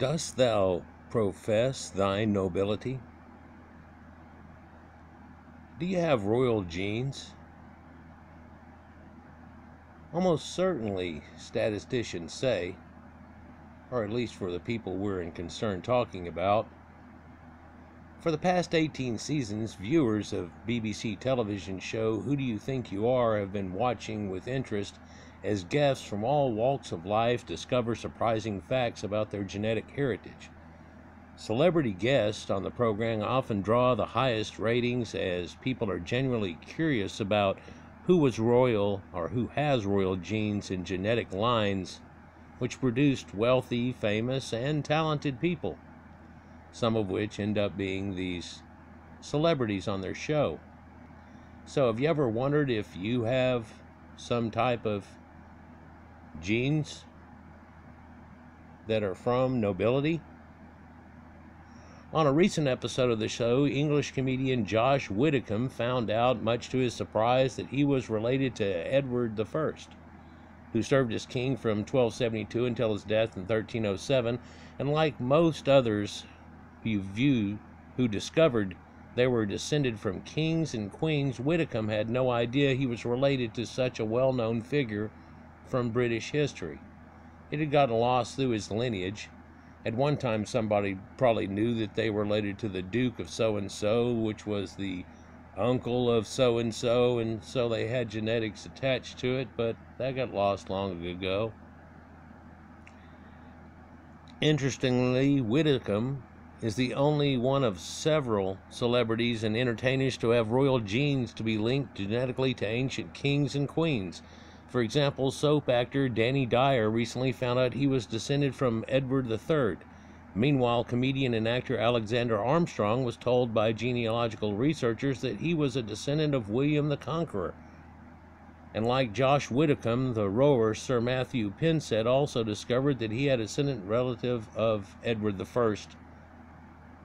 dost thou profess thy nobility? Do you have royal genes? Almost certainly, statisticians say, or at least for the people we're in concern talking about, for the past 18 seasons, viewers of BBC television show Who Do You Think You Are have been watching with interest as guests from all walks of life discover surprising facts about their genetic heritage. Celebrity guests on the program often draw the highest ratings as people are genuinely curious about who was royal or who has royal genes and genetic lines which produced wealthy, famous, and talented people, some of which end up being these celebrities on their show. So have you ever wondered if you have some type of genes that are from nobility? On a recent episode of the show, English comedian Josh Widdicombe found out, much to his surprise, that he was related to Edward I, who served as king from 1272 until his death in 1307, and like most others who discovered they were descended from kings and queens, Widdicombe had no idea he was related to such a well-known figure from British history. It had gotten lost through his lineage. At one time, somebody probably knew that they were related to the Duke of so-and-so, which was the uncle of so-and-so, and so they had genetics attached to it, but that got lost long ago. Interestingly, Widdicombe is the only one of several celebrities and entertainers to have royal genes to be linked genetically to ancient kings and queens. For example, soap actor Danny Dyer recently found out he was descended from Edward III. Meanwhile, comedian and actor Alexander Armstrong was told by genealogical researchers that he was a descendant of William the Conqueror. And like Josh Widdicombe, the rower Sir Matthew Pinsent also discovered that he had a descendant relative of Edward I,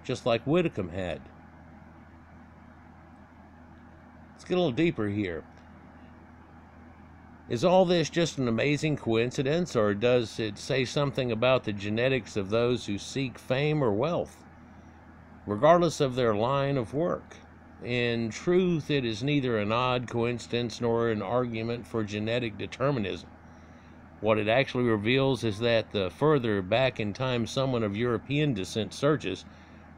just like Widdicombe had. Let's get a little deeper here. Is all this just an amazing coincidence, or does it say something about the genetics of those who seek fame or wealth, regardless of their line of work? In truth, it is neither an odd coincidence nor an argument for genetic determinism. What it actually reveals is that the further back in time someone of European descent searches,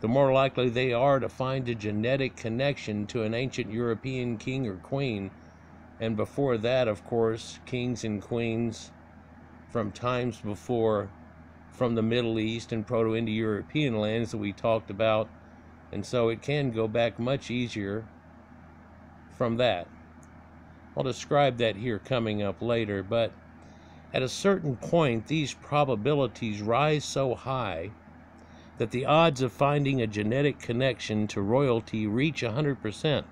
the more likely they are to find a genetic connection to an ancient European king or queen. And before that, of course, kings and queens from times before, from the Middle East and Proto-Indo-European lands that we talked about. And so it can go back much easier from that. I'll describe that here coming up later, but at a certain point, these probabilities rise so high that the odds of finding a genetic connection to royalty reach 100%.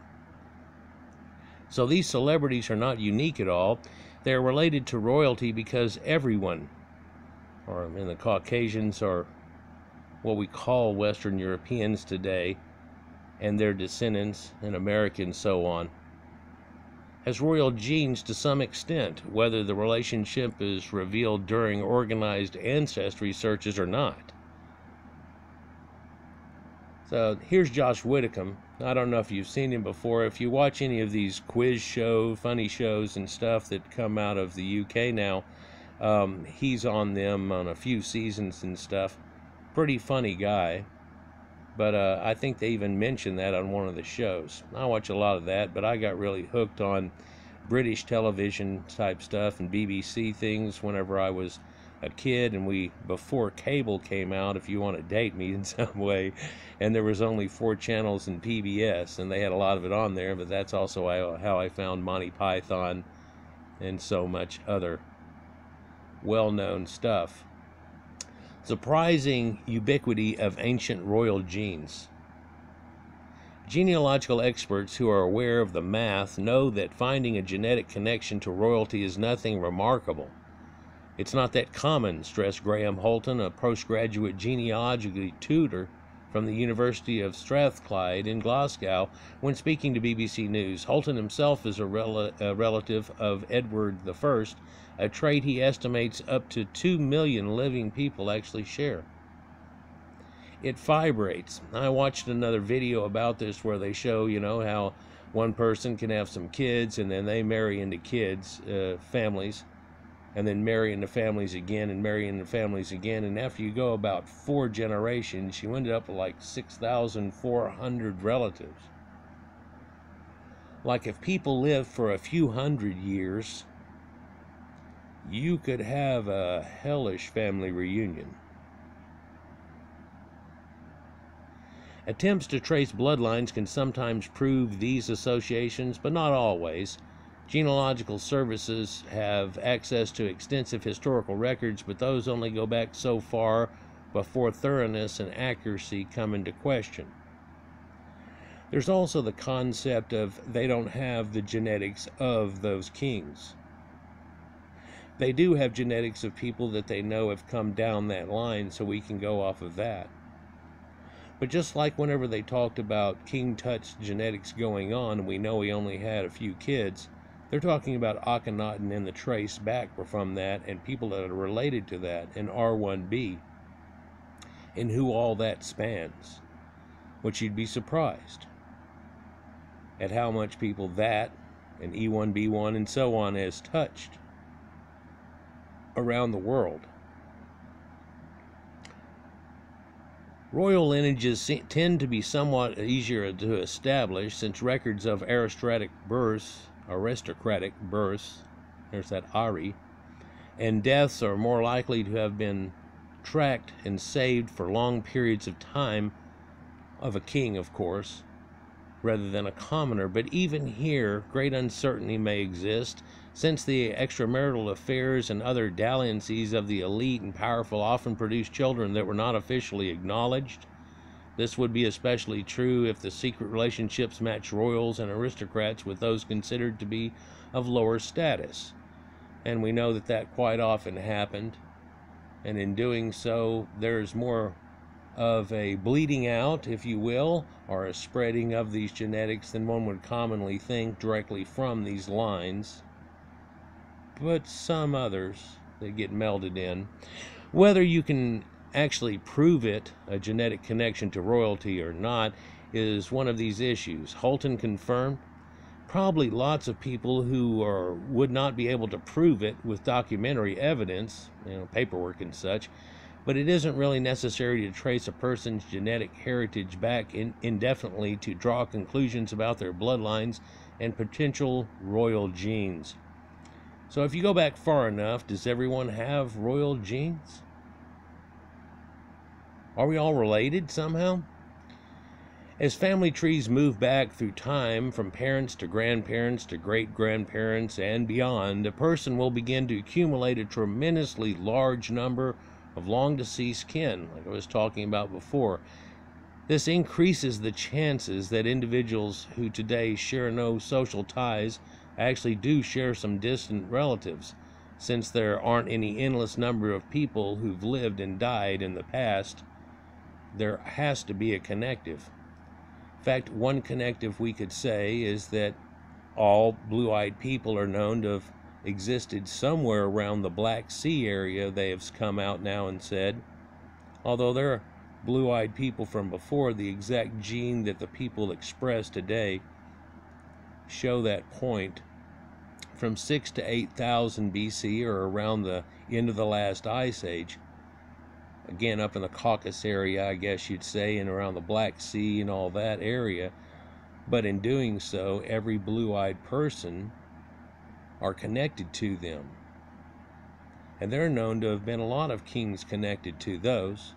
So these celebrities are not unique at all. They're related to royalty because everyone, or in the Caucasians, or what we call Western Europeans today, and their descendants, and Americans, so on, has royal genes to some extent, whether the relationship is revealed during organized ancestry searches or not. So here's Josh Widdicombe. I don't know if you've seen him before. If you watch any of these quiz show, funny shows and stuff that come out of the UK now, he's on them on a few seasons and stuff. Pretty funny guy. But I think they even mentioned that on one of the shows. I watch a lot of that, but I got really hooked on British television type stuff and BBC things whenever I was a kid, and before cable came out, if you want to date me in some way, and there was only 4 channels in PBS, and they had a lot of it on there, but that's also how I found Monty Python and so much other well-known stuff. Surprising ubiquity of ancient royal genes. Genealogical experts who are aware of the math know that finding a genetic connection to royalty is nothing remarkable. It's not that common, stressed Graham Holton, a postgraduate genealogy tutor from the University of Strathclyde in Glasgow, when speaking to BBC News. Holton himself is a relative of Edward I, a trait he estimates up to 2 million living people actually share. it vibrates. I watched another video about this where they show, you know, how one person can have some kids and then they marry into kids, families, and then marry into families again and marry into families again. And after you go about 4 generations, you ended up with like 6,400 relatives. Like if people live for a few hundred years, you could have a hellish family reunion. Attempts to trace bloodlines can sometimes prove these associations, but not always. Genealogical services have access to extensive historical records, but those only go back so far before thoroughness and accuracy come into question. There's also the concept of they don't have the genetics of those kings. They do have genetics of people that they know have come down that line, so we can go off of that. But just like whenever they talked about King Tut's genetics going on, and we know he only had a few kids, they're talking about Akhenaten and the trace back from that, and people that are related to that, and R1B, and who all that spans, which you'd be surprised at how much people that, and E1B1, and so on, has touched around the world. Royal lineages tend to be somewhat easier to establish, since records of aristocratic births, there's that Ari, and deaths are more likely to have been tracked and saved for long periods of time, of a king, of course, rather than a commoner. But even here, great uncertainty may exist, since the extramarital affairs and other dalliances of the elite and powerful often produce children that were not officially acknowledged. This would be especially true if the secret relationships match royals and aristocrats with those considered to be of lower status. And we know that that quite often happened. And in doing so, there's more of a bleeding out, if you will, or a spreading of these genetics than one would commonly think directly from these lines. But some others that get melded in. Whether you can actually prove it, a genetic connection to royalty or not, is one of these issues. Holton confirmed probably lots of people who would not be able to prove it with documentary evidence, you know, paperwork and such, but it isn't really necessary to trace a person's genetic heritage back indefinitely to draw conclusions about their bloodlines and potential royal genes. So if you go back far enough, does everyone have royal genes? Are we all related somehow? As family trees move back through time, from parents to grandparents to great-grandparents and beyond, a person will begin to accumulate a tremendously large number of long-deceased kin, like I was talking about before. This increases the chances that individuals who today share no social ties actually do share some distant relatives, since there aren't any endless number of people who've lived and died in the past. There has to be a connective. In fact, one connective we could say is that all blue-eyed people are known to have existed somewhere around the Black Sea area, they have come out now and said, although they're blue-eyed people from before, the exact gene that the people express today show that point from 6,000 to 8,000 BC, or around the end of the last ice age, again up in the Caucasus area, I guess you'd say, and around the Black Sea and all that area. But in doing so, every blue-eyed person are connected to them, and they're known to have been a lot of kings connected to those.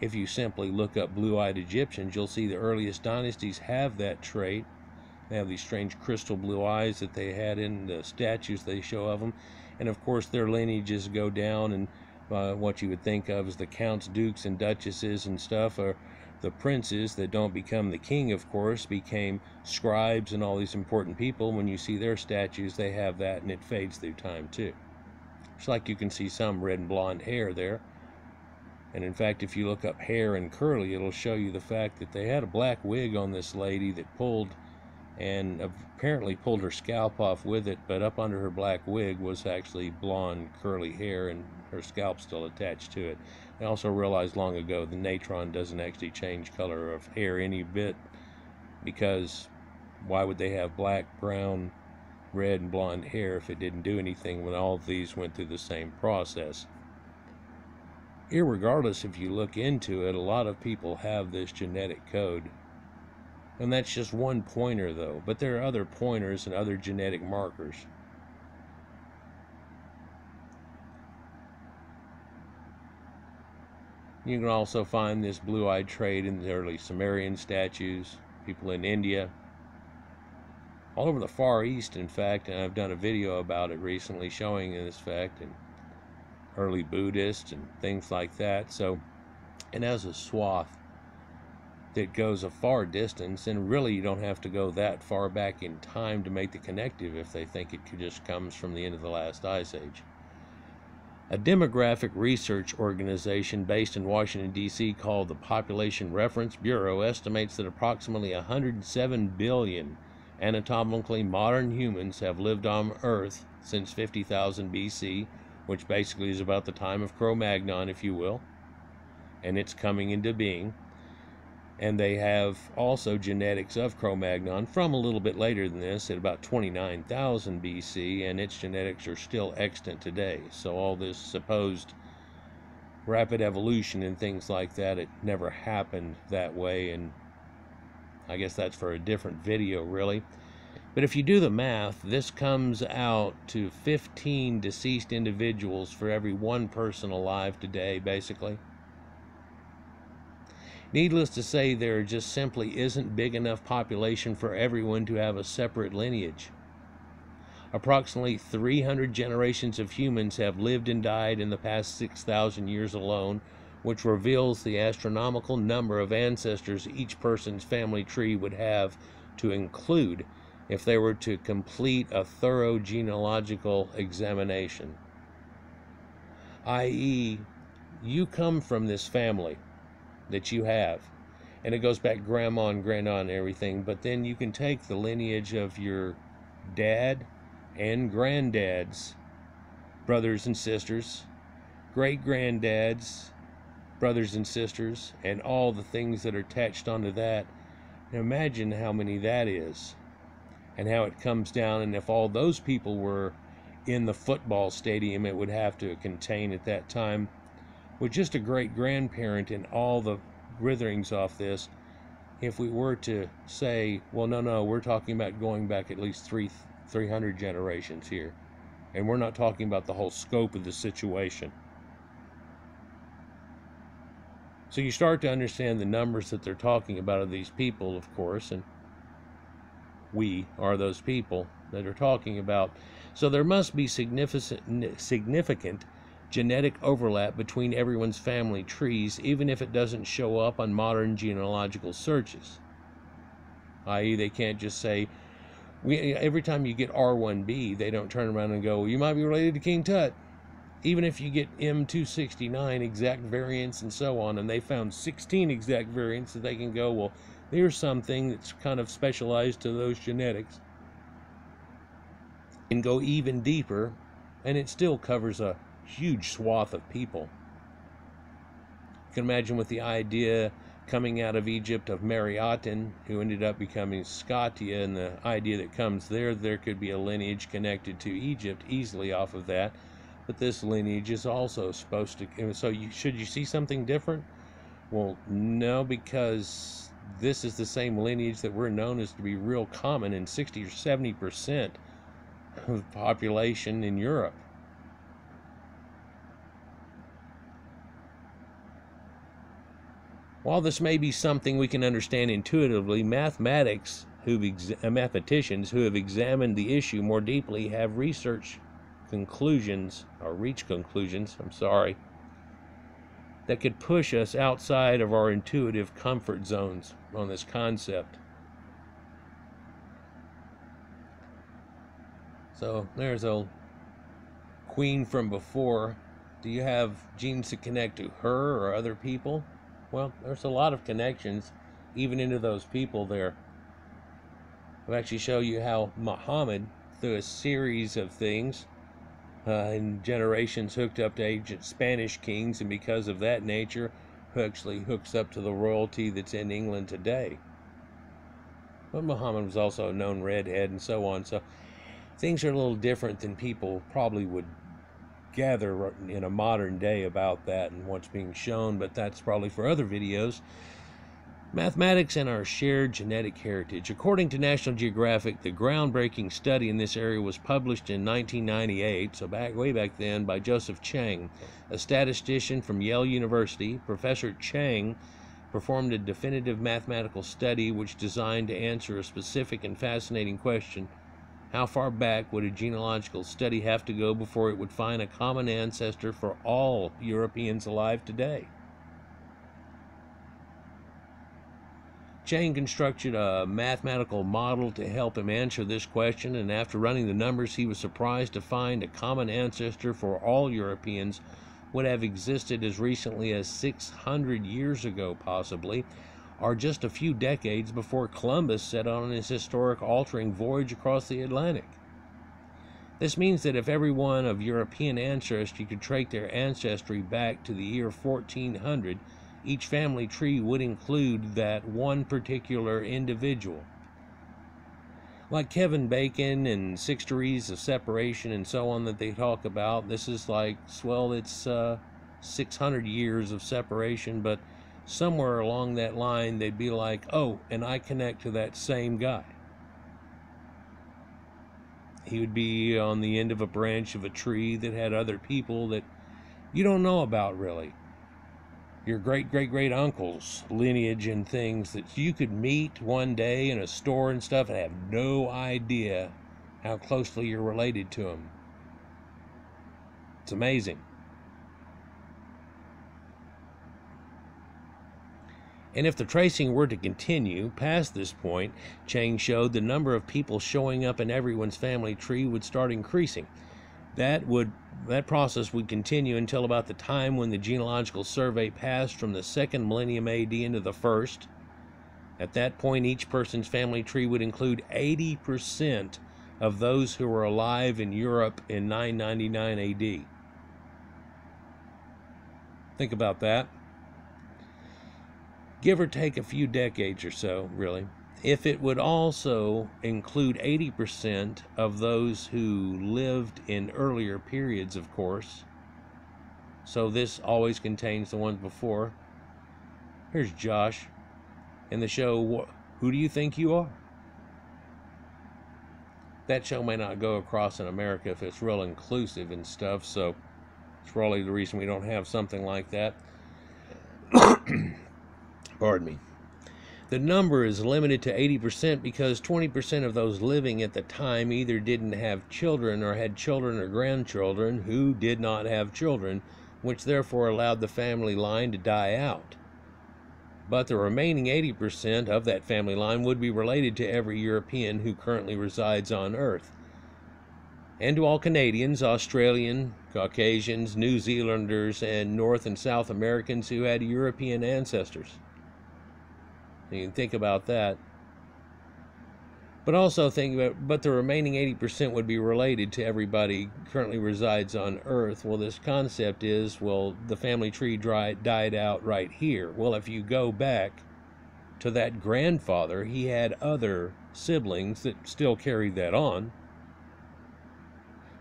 If you simply look up blue-eyed Egyptians, you'll see the earliest dynasties have that trait. They have these strange crystal blue eyes that they had in the statues they show of them, and of course their lineages go down, and what you would think of as the counts, dukes, and duchesses and stuff, or the princes that don't become the king, of course, became scribes and all these important people. When you see their statues, they have that, and it fades through time too. It's like you can see some red and blonde hair there, and in fact, if you look up hair and curly, it'll show you the fact that they had a black wig on this lady that pulled, and apparently pulled her scalp off with it, but up under her black wig was actually blonde curly hair and her scalp still attached to it. I also realized long ago the natron doesn't actually change color of hair any bit, because why would they have black, brown, red, and blonde hair if it didn't do anything when all of these went through the same process? Irregardless, if you look into it, a lot of people have this genetic code. And that's just one pointer, though. But there are other pointers and other genetic markers. You can also find this blue-eyed trait in the early Sumerian statues, people in India, all over the Far East, in fact, and I've done a video about it recently showing this fact, and early Buddhists and things like that. So, and as a swath that goes a far distance, and really you don't have to go that far back in time to make the connective if they think it just comes from the end of the last ice age. A demographic research organization based in Washington, D.C. called the Population Reference Bureau estimates that approximately 107 billion anatomically modern humans have lived on Earth since 50,000 B.C., which basically is about the time of Cro-Magnon, if you will, and it's coming into being. And they have also genetics of Cro-Magnon from a little bit later than this, at about 29,000 BC, and its genetics are still extant today. So all this supposed rapid evolution and things like that, it never happened that way, and I guess that's for a different video, really. But if you do the math, this comes out to 15 deceased individuals for every one person alive today, basically. Needless to say, there just simply isn't big enough population for everyone to have a separate lineage. Approximately 300 generations of humans have lived and died in the past 6,000 years alone, which reveals the astronomical number of ancestors each person's family tree would have to include if they were to complete a thorough genealogical examination. i.e., you come from this family that you have, and it goes back grandma and grandma and everything, but then you can take the lineage of your dad and granddad's brothers and sisters, great granddad's brothers and sisters, and all the things that are attached onto that, and imagine how many that is and how it comes down. And if all those people were in the football stadium, it would have to contain at that time, with just a great-grandparent and all the witherings off this, if we were to say, well, no, we're talking about going back at least 300 generations here, and we're not talking about the whole scope of the situation. So you start to understand the numbers that they're talking about of these people, of course, and we are those people that are talking about. So there must be significant genetic overlap between everyone's family trees, even if it doesn't show up on modern genealogical searches. i.e., they can't just say, every time you get R1B, they don't turn around and go, well, you might be related to King Tut. Even if you get M269 exact variants and so on, and they found 16 exact variants, that they can go, well, there's something that's kind of specialized to those genetics, and go even deeper, and it still covers a huge swath of people. You can imagine with the idea coming out of Egypt of Mariatin, who ended up becoming Scotia, and the idea that comes there could be a lineage connected to Egypt easily off of that. But this lineage is also supposed to, so should you see something different? Well, no, because this is the same lineage that we're known as to be real common in 60 or 70% of the population in Europe. While this may be something we can understand intuitively, mathematicians who have examined the issue more deeply have reached conclusions, that could push us outside of our intuitive comfort zones on this concept. So there's old queen from before. Do you have genes that connect to her or other people? Well, there's a lot of connections even into those people there. I'll actually show you how Muhammad, through a series of things, in generations hooked up to ancient Spanish kings, and because of that nature, actually hooks up to the royalty that's in England today. But Muhammad was also a known redhead and so on, so things are a little different than people probably would gather in a modern day about that and what's being shown, but that's probably for other videos. Mathematics and our shared genetic heritage. According to National Geographic, the groundbreaking study in this area was published in 1998, so way back then, by Joseph Chang, a statistician from Yale University. Professor Chang performed a definitive mathematical study which designed to answer a specific and fascinating question: how far back would a genealogical study have to go before it would find a common ancestor for all Europeans alive today? Chang constructed a mathematical model to help him answer this question, and after running the numbers, he was surprised to find a common ancestor for all Europeans would have existed as recently as 600 years ago, possibly, or just a few decades before Columbus set on his historic-altering voyage across the Atlantic. This means that if everyone of European ancestry could trace their ancestry back to the year 1400, each family tree would include that one particular individual. Like Kevin Bacon and 6 degrees of separation and so on that they talk about, this is like, well, it's 600 years of separation, but somewhere along that line they'd be like, oh, and I connect to that same guy. He would be on the end of a branch of a tree that had other people that you don't know about, really. Your great-great-great-uncle's lineage and things that you could meet one day in a store and stuff and have no idea how closely you're related to them. It's amazing. And if the tracing were to continue past this point, Chang showed the number of people showing up in everyone's family tree would start increasing. That process would continue until about the time when the genealogical survey passed from the 2nd millennium AD into the 1st. At that point, each person's family tree would include 80% of those who were alive in Europe in 999 AD. Think about that. Give or take a few decades or so, really. If it would also include 80% of those who lived in earlier periods, of course. So this always contains the ones before. Here's Josh in the show, Who Do You Think You Are? That show may not go across in America if it's real inclusive and stuff, so it's probably the reason we don't have something like that. Pardon me. The number is limited to 80% because 20% of those living at the time either didn't have children or had children or grandchildren who did not have children, which therefore allowed the family line to die out. But the remaining 80% of that family line would be related to every European who currently resides on Earth, and to all Canadians, Australians, Caucasians, New Zealanders, and North and South Americans who had European ancestors. You can think about that. But also think about, but the remaining 80% would be related to everybody currently resides on Earth. Well, this concept is, well, the family tree died out right here. Well, if you go back to that grandfather, he had other siblings that still carried that on.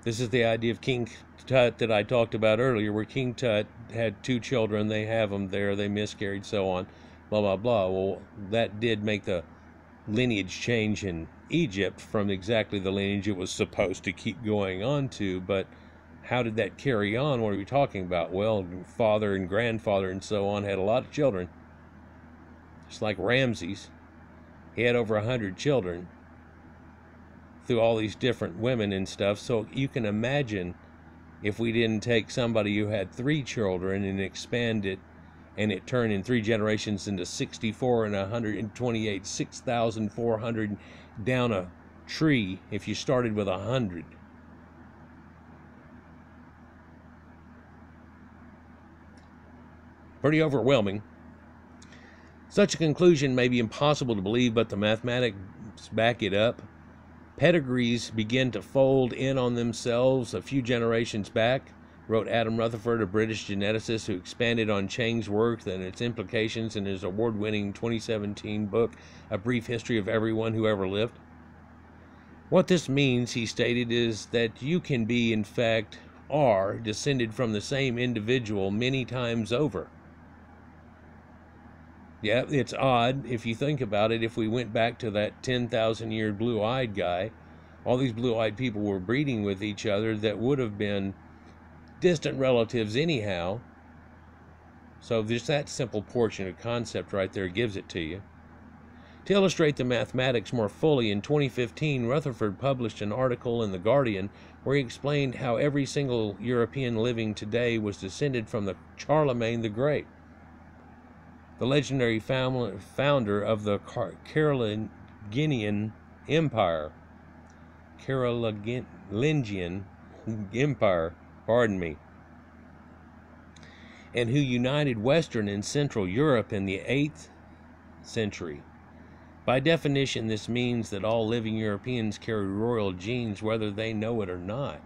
This is the idea of King Tut that I talked about earlier, where King Tut had 2 children. They have them there. They miscarried, so on. Blah, blah, blah. Well, that did make the lineage change in Egypt from exactly the lineage it was supposed to keep going on to, but how did that carry on? What are we talking about? Well, father and grandfather and so on had a lot of children. Just like Ramses. He had over 100 children through all these different women and stuff, so you can imagine if we didn't take somebody who had 3 children and expand it, and it turned in 3 generations into 64 and 128, 6,400 down a tree if you started with 100. Pretty overwhelming. Such a conclusion may be impossible to believe, but the mathematics back it up. pedigrees begin to fold in on themselves a few generations back, wrote Adam Rutherford, a British geneticist who expanded on Chang's work and its implications in his award-winning 2017 book, A Brief History of Everyone Who Ever Lived. What this means, he stated, is that you can be, in fact, are descended from the same individual many times over. Yeah, it's odd if you think about it. If we went back to that 10,000-year blue-eyed guy, all these blue-eyed people were breeding with each other that would have been distant relatives anyhow. So just that simple portion of concept right there gives it to you. To illustrate the mathematics more fully, in 2015, Rutherford published an article in The Guardian where he explained how every single European living today was descended from the Charlemagne the Great, the legendary founder of the Carolingian Empire. And who united Western and Central Europe in the 8th century. By definition, this means that all living Europeans carry royal genes, whether they know it or not.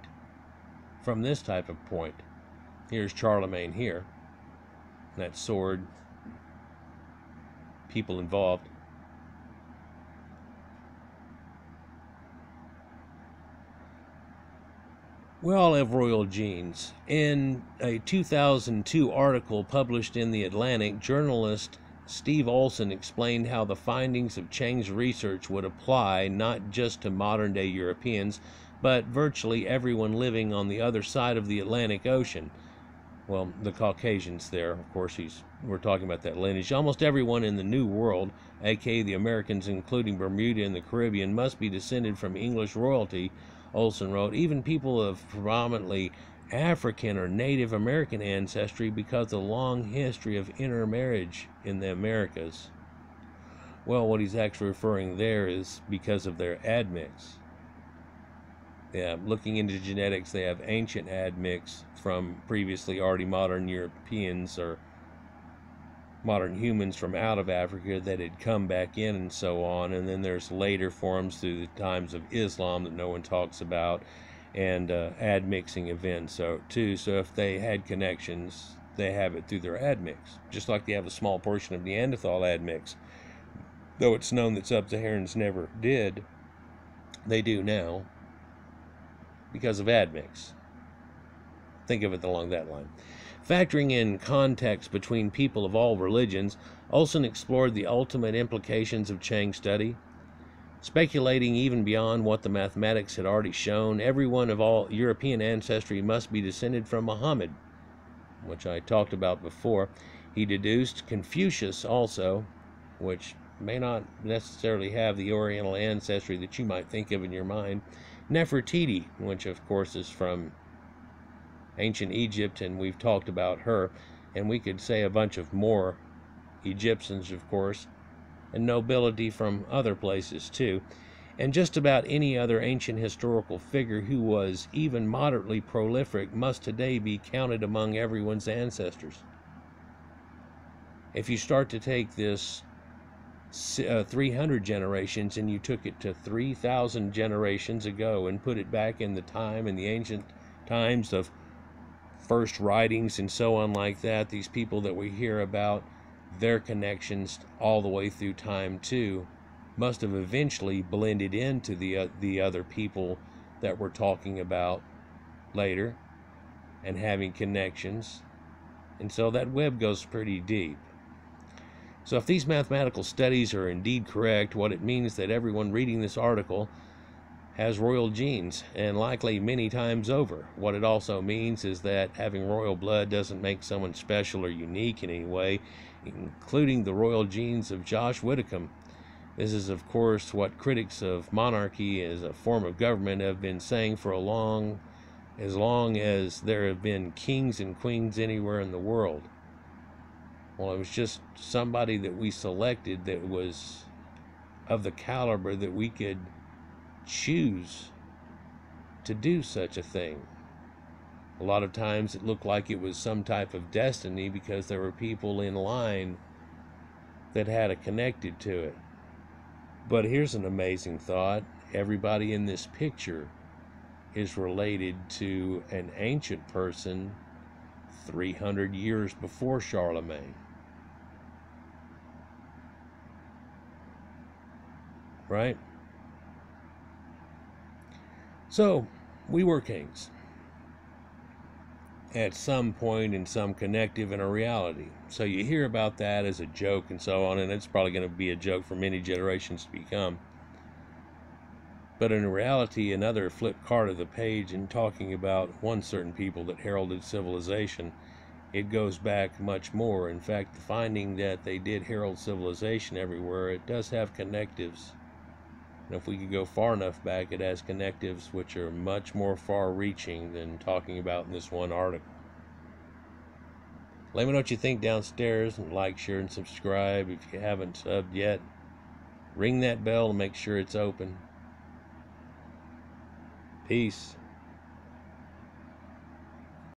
From this type of point, here's Charlemagne here, that sword, people involved. We all have royal genes. In a 2002 article published in The Atlantic, journalist Steve Olson explained how the findings of Chang's research would apply not just to modern-day Europeans, but virtually everyone living on the other side of the Atlantic Ocean. Well, the Caucasians there, of course, we're talking about that lineage. Almost everyone in the New World, aka the Americans, including Bermuda and the Caribbean, must be descended from English royalty, Olson wrote. Even people of predominantly African or Native American ancestry, because of the long history of intermarriage in the Americas. Well, what he's actually referring there is because of their admix. Yeah, looking into genetics, they have ancient admix from previously already modern Europeans or modern humans from out of Africa that had come back in and so on. And then there's later forms through the times of Islam that no one talks about, and admixing events too. So if they had connections, they have it through their admix, just like they have a small portion of Neanderthal admix. Though it's known that Sub-Saharans never did, they do now, because of admix. Think of it along that line. Factoring in context between people of all religions, Olson explored the ultimate implications of Chang's study. Speculating even beyond what the mathematics had already shown, everyone of all European ancestry must be descended from Muhammad, which I talked about before. He deduced Confucius also, which may not necessarily have the Oriental ancestry that you might think of in your mind. Nefertiti, which of course is from ancient Egypt, and we've talked about her, and we could say a bunch of more Egyptians, of course, and nobility from other places too, and just about any other ancient historical figure who was even moderately prolific must today be counted among everyone's ancestors. If you start to take this 300 generations and you took it to 3,000 generations ago and put it back in the time, in the ancient times of first writings and so on like that, these people that we hear about, their connections all the way through time too, must have eventually blended into the other people that we're talking about later and having connections. And so that web goes pretty deep. So if these mathematical studies are indeed correct, what it means that everyone reading this article has royal genes, and likely many times over. What it also means is that having royal blood doesn't make someone special or unique in any way, including the royal genes of Josh Widdicombe. This is, of course, what critics of monarchy as a form of government have been saying for as long as there have been kings and queens anywhere in the world. Well, it was just somebody that we selected that was of the caliber that we could choose to do such a thing. A lot of times it looked like it was some type of destiny because there were people in line that had a connected to it. But here's an amazing thought. Everybody in this picture is related to an ancient person 300 years before Charlemagne. Right? So, we were kings at some point in some connective in a reality. So you hear about that as a joke and so on, and it's probably going to be a joke for many generations to become. But in reality, another flip card of the page in talking about one certain people that heralded civilization, it goes back much more. In fact, the finding that they did herald civilization everywhere, it does have connectives. And if we could go far enough back, it has connectives which are much more far-reaching than talking about in this one article. Let me know what you think downstairs, and like, share, and subscribe if you haven't subbed yet. Ring that bell to make sure it's open. Peace.